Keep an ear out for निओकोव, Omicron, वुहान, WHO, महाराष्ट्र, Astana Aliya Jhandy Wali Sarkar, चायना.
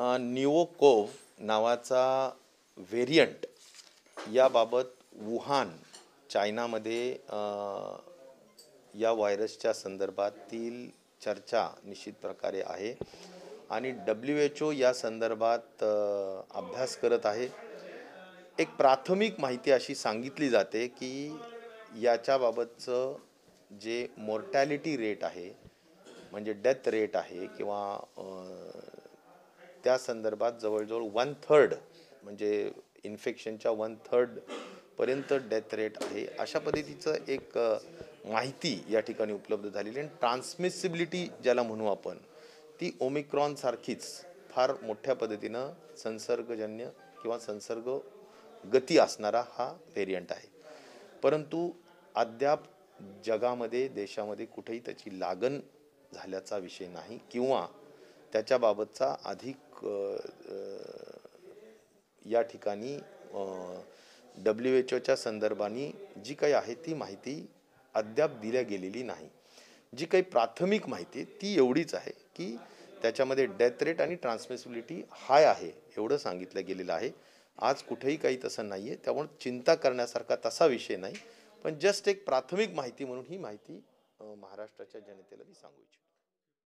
निओकोव नावाचा व्हेरियंट याबाबत वुहान चायनामध्ये या व्हायरसच्या संदर्भातील चर्चा निश्चित प्रकारे आहे आणि WHO या संदर्भात अभ्यास करत आहे। एक प्राथमिक माहिती अशी सांगितली जाते की याच्याबाबतचं जे मॉर्टॅलिटी रेट आहे म्हणजे डेथ रेट आहे किंवा त्या संदर्भात जवळजवळ 1/3 म्हणजे इन्फेक्शनच्या 1/3 पर्यंत डेथ रेट आहे। अशा पद्धतीचं एक माहिती या ठिकाणी उपलब्ध झालेली आहे। ट्रान्समिसिबिलिटी ज्याला म्हणू आपण ती ओमिक्रॉन सारखीच फार मोठ्या पद्धतीने संसर्गजन्य किंवा संसर्ग गती असणारा हा व्हेरियंट आहे, परंतु अद्याप जगामध्ये देशामध्ये कुठेही त्याची लागण झाल्याचा विषय नाही किंवा त्याच्याबाबतचा अधिक या ठिकाणी WHO च्या संदर्भाने जी काही आहे ती माहिती अद्याप दिल्या गेलेली नाही। जी काही प्राथमिक माहिती ती एवढीच आहे की त्याच्यामध्ये डेथ रेट आणि ट्रान्समिसिबिलिटी हाय आहे एवढं सांगितलं गेलेलं आहे। आज कुठेही काही तसं नाही आहे, त्यामुळे चिंता करण्यासारखा तसा विषय नाही, पण जस्ट एक प्राथमिक माहिती म्हणून ही माहिती महाराष्ट्राच्या जनतेला मी सांगू इच्छितो।